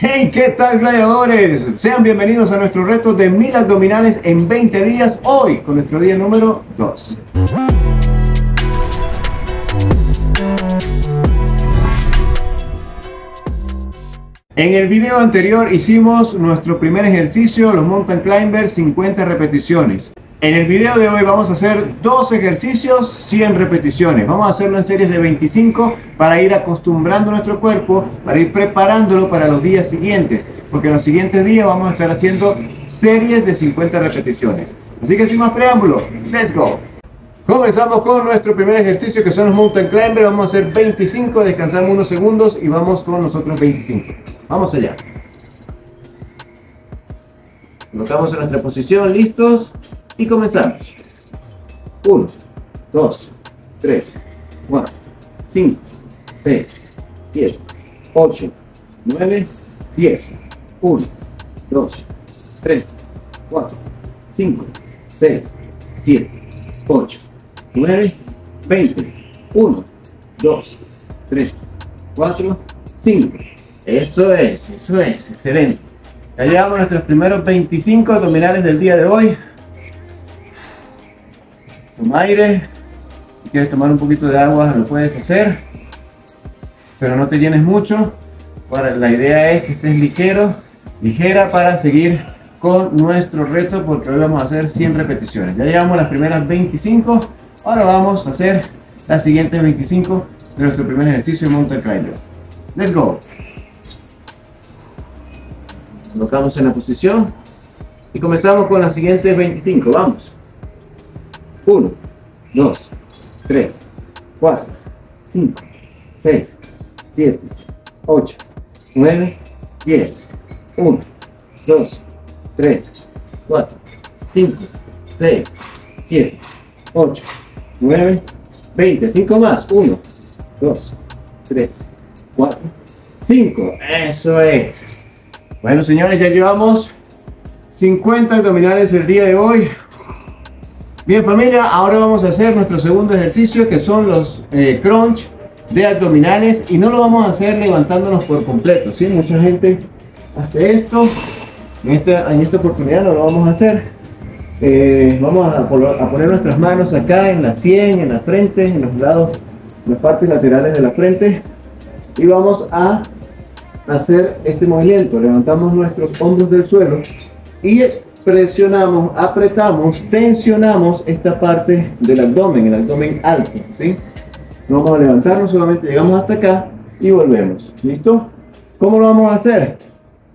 Hey, ¿qué tal, gladiadores? Sean bienvenidos a nuestro reto de 1000 abdominales en 20 días, hoy con nuestro día número 2. En el video anterior hicimos nuestro primer ejercicio, los Mountain Climbers, 50 repeticiones. En el video de hoy vamos a hacer dos ejercicios, 100 repeticiones. Vamos a hacerlo en series de 25 para ir acostumbrando nuestro cuerpo, para ir preparándolo para los días siguientes, porque en los siguientes días vamos a estar haciendo series de 50 repeticiones. Así que sin más preámbulos, let's go. Comenzamos con nuestro primer ejercicio, que son los Mountain Climbers. Vamos a hacer 25, descansamos unos segundos y vamos con los otros 25. Vamos allá. Colocamos en nuestra posición, listos. Y comenzamos. 1, 2, 3, 4, 5, 6, 7, 8, 9, 10. 1, 2, 3, 4, 5, 6, 7, 8, 9, 20. 1, 2, 3, 4, 5. Eso es, excelente. Ya llevamos nuestros primeros 25 abdominales del día de hoy. Toma aire, si quieres tomar un poquito de agua lo puedes hacer, pero no te llenes mucho. Bueno, la idea es que estés ligera para seguir con nuestro reto, porque hoy vamos a hacer 100 repeticiones. Ya llevamos las primeras 25, ahora vamos a hacer las siguientes 25 de nuestro primer ejercicio de Mountain Climbers. Let's go. Colocamos en la posición y comenzamos con las siguientes 25, vamos. 1, 2, 3, 4, 5, 6, 7, 8, 9, 10. 1, 2, 3, 4, 5, 6, 7, 8, 9, 20. 5 más. 1, 2, 3, 4, 5. Eso es. Bueno, señores, ya llevamos 50 abdominales el día de hoy. Bien, familia, ahora vamos a hacer nuestro segundo ejercicio, que son los crunch de abdominales, y no lo vamos a hacer levantándonos por completo, ¿sí? Mucha gente hace esto. En esta oportunidad no lo vamos a hacer. Vamos a poner nuestras manos acá en la sien, en la frente, en los lados, en las partes laterales de la frente, y vamos a hacer este movimiento. Levantamos nuestros hombros del suelo y presionamos, apretamos, tensionamos esta parte del abdomen, el abdomen alto, ¿sí? No vamos a levantarnos, solamente llegamos hasta acá y volvemos, ¿listo? ¿Cómo lo vamos a hacer?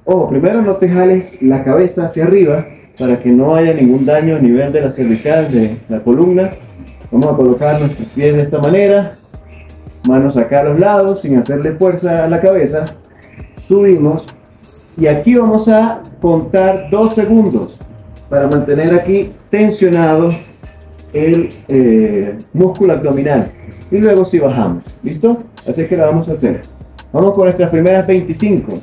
Ojo, primero no te jales la cabeza hacia arriba para que no haya ningún daño a nivel de la cervical, de la columna. Vamos a colocar nuestros pies de esta manera, manos acá a los lados, sin hacerle fuerza a la cabeza. Subimos y aquí vamos a contar 2 segundos para mantener aquí tensionado el músculo abdominal, y luego si bajamos, ¿listo? Así es que la vamos a hacer. Vamos con nuestras primeras 25.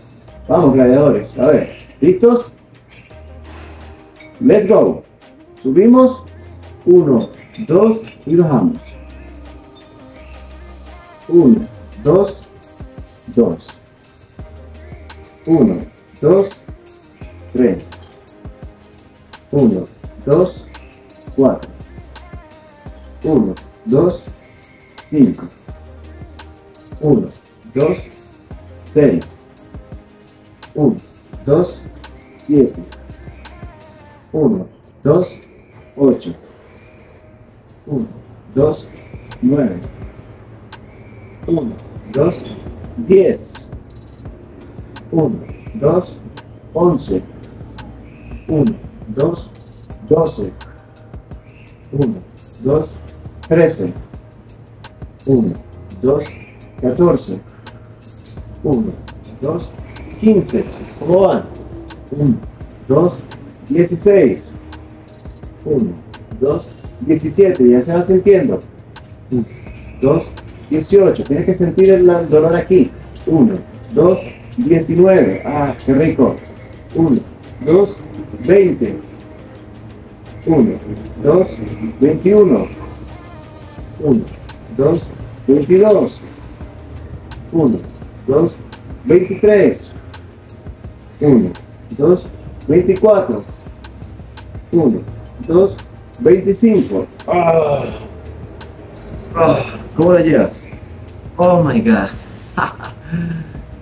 Vamos, gladiadores, a ver, ¿listos? Let's go. Subimos, 1, 2 y bajamos. 1, 2, 2. 1, 2, 3. 1, 2, 4. 1, 2, 5. 1, 2, 6. 1, 2, 7. 1, 2, 8. 1, 2, 9. 1, 2, 10. 1, 2, 11. 1, 2, 12. 1, 2, 13. 1, 2, 14. 1, 2, 15. ¿Cómo van? 1, 2, 16. 1, 2, 17. Ya se va sintiendo. 1, 2, 18. Tienes que sentir el dolor aquí. 1, 2, 19, ah, qué rico. 1, 2, 20. 1, 2, 21. 1, 2, 22. 1, 2, 23. 1, 2, 24, 1, 2, 25. Oh. Oh. ¿Cómo la llevas? Oh my god.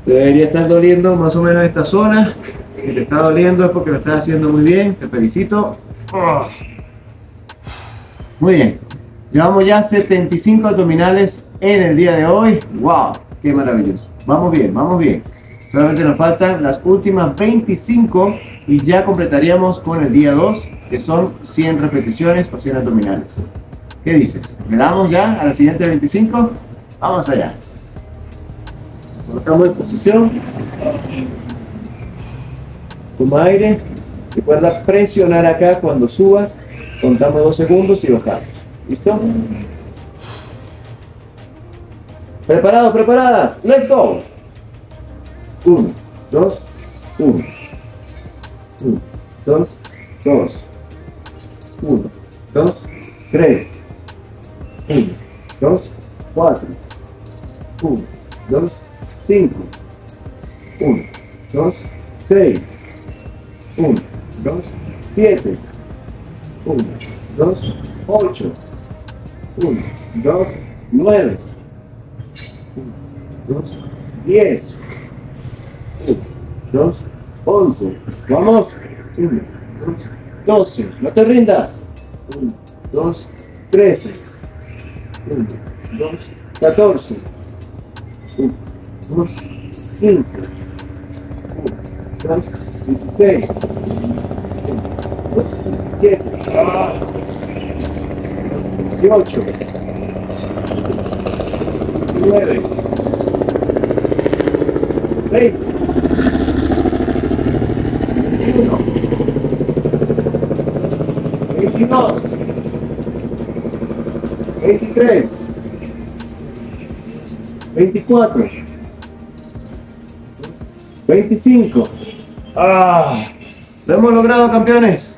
Te debería estar doliendo más o menos esta zona. Si te está doliendo es porque lo estás haciendo muy bien, te felicito. Oh. Muy bien, llevamos ya 75 abdominales en el día de hoy. ¡Wow! ¡Qué maravilloso! Vamos bien, vamos bien. Solamente nos faltan las últimas 25 y ya completaríamos con el día 2, que son 100 repeticiones o 100 abdominales. ¿Qué dices? ¿Le damos ya a la siguiente 25? Vamos allá. Colocamos en posición. Toma aire. Recuerda presionar acá cuando subas. Contamos 2 segundos y bajamos. ¿Listo? Preparados, preparadas. ¡Let's go! 1, 2, 1. 1, 2, 2. 1, 2, 3. 1, 2, 4. 1, 2, 5. 1, 2, 6. 1, 2, 7. 1, 2, 8. 1, 2, 9. 1, 2, 10. 1, 2, 11. Vamos. 1, 2, 12. No te rindas. 1, 2, 13. 1, 2, 14. 1, 2, 15. 1, 2, 16. 1, 2, 17. 18. 19. 20. 21. 22. 23. 24. 25. ¡Ah! ¡Lo hemos logrado, campeones!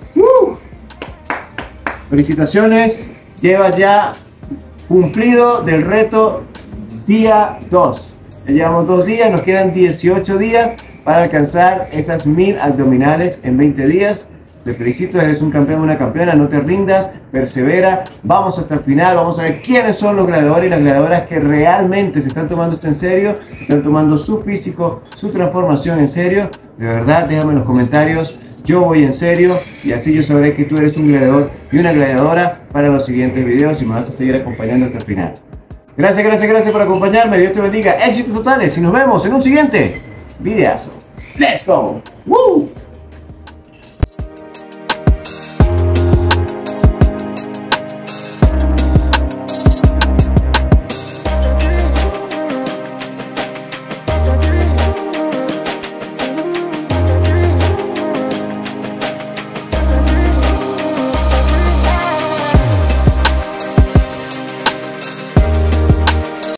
Felicitaciones, llevas ya cumplido del reto día 2. Ya llevamos 2 días, nos quedan 18 días para alcanzar esas 1000 abdominales en 20 días. Te felicito, eres un campeón, una campeona, no te rindas, persevera, vamos hasta el final, vamos a ver quiénes son los gladiadores y las gladiadoras que realmente se están tomando esto en serio, se están tomando su físico, su transformación en serio. De verdad, déjame en los comentarios. Yo voy en serio y así yo sabré que tú eres un gladiador y una gladiadora para los siguientes videos y me vas a seguir acompañando hasta el final. Gracias, gracias, gracias por acompañarme. Dios te bendiga. Éxitos totales y nos vemos en un siguiente videazo. ¡Let's go! ¡Woo!